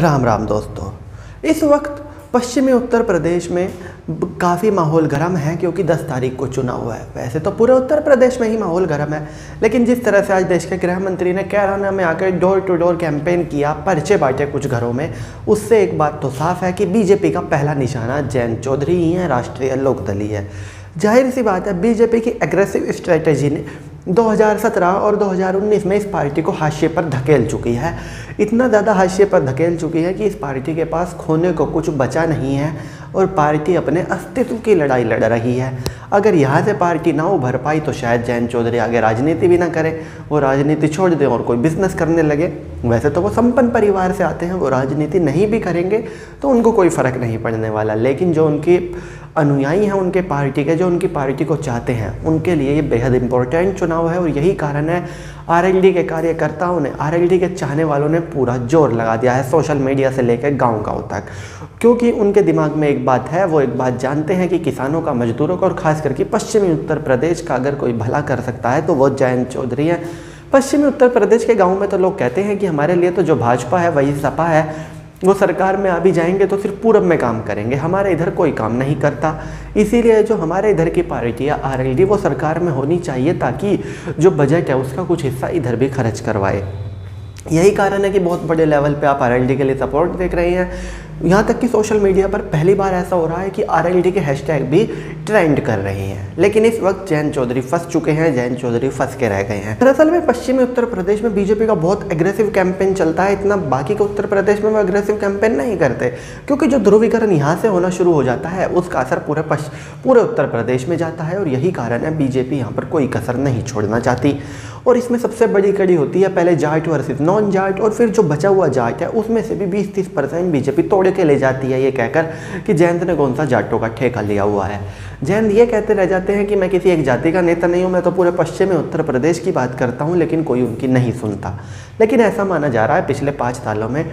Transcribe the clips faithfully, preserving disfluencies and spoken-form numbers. राम राम दोस्तों, इस वक्त पश्चिमी उत्तर प्रदेश में काफ़ी माहौल गर्म है क्योंकि दस तारीख को चुनाव हुआ है। वैसे तो पूरे उत्तर प्रदेश में ही माहौल गर्म है, लेकिन जिस तरह से आज देश के गृह मंत्री ने कैराना में आकर डोर टू डोर कैंपेन किया, पर्चे बांटे कुछ घरों में, उससे एक बात तो साफ है कि बीजेपी का पहला निशाना जयंत चौधरी ही है, राष्ट्रीय लोकदल ही है। जाहिर सी बात है, बीजेपी की एग्रेसिव स्ट्रेटेजी ने दो हज़ार सत्रह और दो हज़ार उन्नीस में इस पार्टी को हाशिए पर धकेल चुकी है। इतना ज़्यादा हाशिए पर धकेल चुकी है कि इस पार्टी के पास खोने को कुछ बचा नहीं है और पार्टी अपने अस्तित्व की लड़ाई लड़ रही है। अगर यहाँ से पार्टी ना उभर पाई तो शायद जयंत चौधरी आगे राजनीति भी ना करें, वो राजनीति छोड़ दें और कोई बिजनेस करने लगे। वैसे तो वो संपन्न परिवार से आते हैं, वो राजनीति नहीं भी करेंगे तो उनको कोई फ़र्क नहीं पड़ने वाला, लेकिन जो उनकी अनुयायी हैं उनके पार्टी के, जो उनकी पार्टी को चाहते हैं, उनके लिए ये बेहद इम्पोर्टेंट चुनाव है। और यही कारण है आरएलडी के कार्यकर्ताओं ने, आरएलडी के चाहने वालों ने पूरा जोर लगा दिया है, सोशल मीडिया से लेकर गांव गांव तक, क्योंकि उनके दिमाग में एक बात है, वो एक बात जानते हैं कि किसानों का, मजदूरों का और ख़ास करके पश्चिमी उत्तर प्रदेश का अगर कोई भला कर सकता है तो वो जयंत चौधरी हैं। पश्चिमी उत्तर प्रदेश के गाँव में तो लोग कहते हैं कि हमारे लिए तो जो भाजपा है वही सपा है, वो सरकार में आ भी जाएंगे तो सिर्फ पूरब में काम करेंगे, हमारे इधर कोई काम नहीं करता। इसीलिए जो हमारे इधर की पार्टी है आरएलडी, वो सरकार में होनी चाहिए ताकि जो बजट है उसका कुछ हिस्सा इधर भी खर्च करवाए। यही कारण है कि बहुत बड़े लेवल पे आप आरएलडी के लिए सपोर्ट देख रहे हैं। यहाँ तक कि सोशल मीडिया पर पहली बार ऐसा हो रहा है कि आरएलडी के हैशटैग भी ट्रेंड कर रहे हैं। लेकिन इस वक्त जयंत चौधरी फंस चुके हैं, जयंत चौधरी फंस के रह गए हैं। दरअसल में पश्चिमी उत्तर प्रदेश में बीजेपी का बहुत एग्रेसिव कैंपेन चलता है, इतना बाकी के उत्तर प्रदेश में वो एग्रेसिव कैंपेन नहीं करते, क्योंकि जो ध्रुवीकरण यहाँ से होना शुरू हो जाता है उसका असर पूरे पूरे उत्तर प्रदेश में जाता है। और यही कारण है बीजेपी यहाँ पर कोई कसर नहीं छोड़ना चाहती। और इसमें सबसे बड़ी कड़ी होती है पहले जाट वर्सेस नॉन जाट, और फिर जो बचा हुआ जाट है उसमें से भी बीस तीस परसेंट बीजेपी तोड़ के ले जाती है, ये कहकर कि जयंत ने कौन सा जाटों का ठेका लिया हुआ है। जयंत ये कहते रह जाते हैं कि मैं किसी एक जाति का नेता नहीं हूँ, मैं तो पूरे पश्चिमी उत्तर प्रदेश की बात करता हूँ, लेकिन कोई उनकी नहीं सुनता। लेकिन ऐसा माना जा रहा है पिछले पाँच सालों में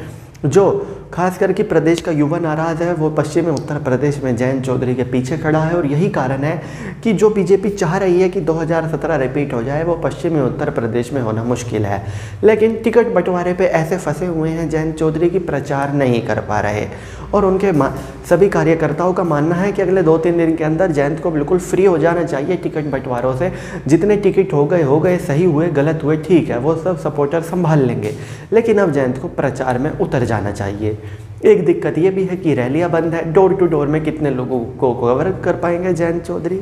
जो खास करके प्रदेश का युवा नाराज़ है, वो पश्चिमी उत्तर प्रदेश में जयंत चौधरी के पीछे खड़ा है। और यही कारण है कि जो बीजेपी चाह रही है कि दो हज़ार सत्रह रिपीट हो जाए, वो पश्चिमी उत्तर प्रदेश में होना मुश्किल है। लेकिन टिकट बंटवारे पे ऐसे फंसे हुए हैं जयंत चौधरी की प्रचार नहीं कर पा रहे, और उनके सभी कार्यकर्ताओं का मानना है कि अगले दो तीन दिन के अंदर जयंत को बिल्कुल फ्री हो जाना चाहिए टिकट बंटवारों से। जितने टिकट हो गए हो गए, सही हुए गलत हुए ठीक है, वो सब सपोर्टर संभाल लेंगे, लेकिन अब जयंत को प्रचार में उतर जाना चाहिए। एक दिक्कत ये भी है कि रैलियां बंद है, डोर टू डोर में कितने लोगों को कवर कर पाएंगे जयंत चौधरी,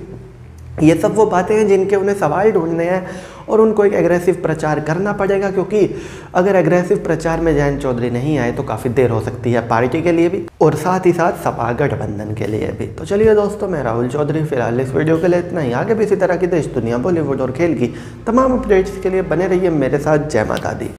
ये सब वो बातें हैं जिनके उन्हें सवाल ढूंढने हैं। और उनको एक एग्रेसिव प्रचार करना पड़ेगा, क्योंकि अगर एग्रेसिव प्रचार में जयंत चौधरी नहीं आए तो काफ़ी देर हो सकती है पार्टी के लिए भी और साथ ही साथ सपा गठबंधन के लिए भी। तो चलिए दोस्तों, मैं राहुल चौधरी फिलहाल इस वीडियो के लिए इतना ही। आगे भी इसी तरह की देश, दुनिया, बॉलीवुड और खेल की तमाम अपडेट्स के लिए बने रहिए मेरे साथ। जय माता दी।